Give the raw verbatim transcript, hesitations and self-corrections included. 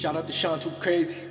Shout out to Shaun two Krazy.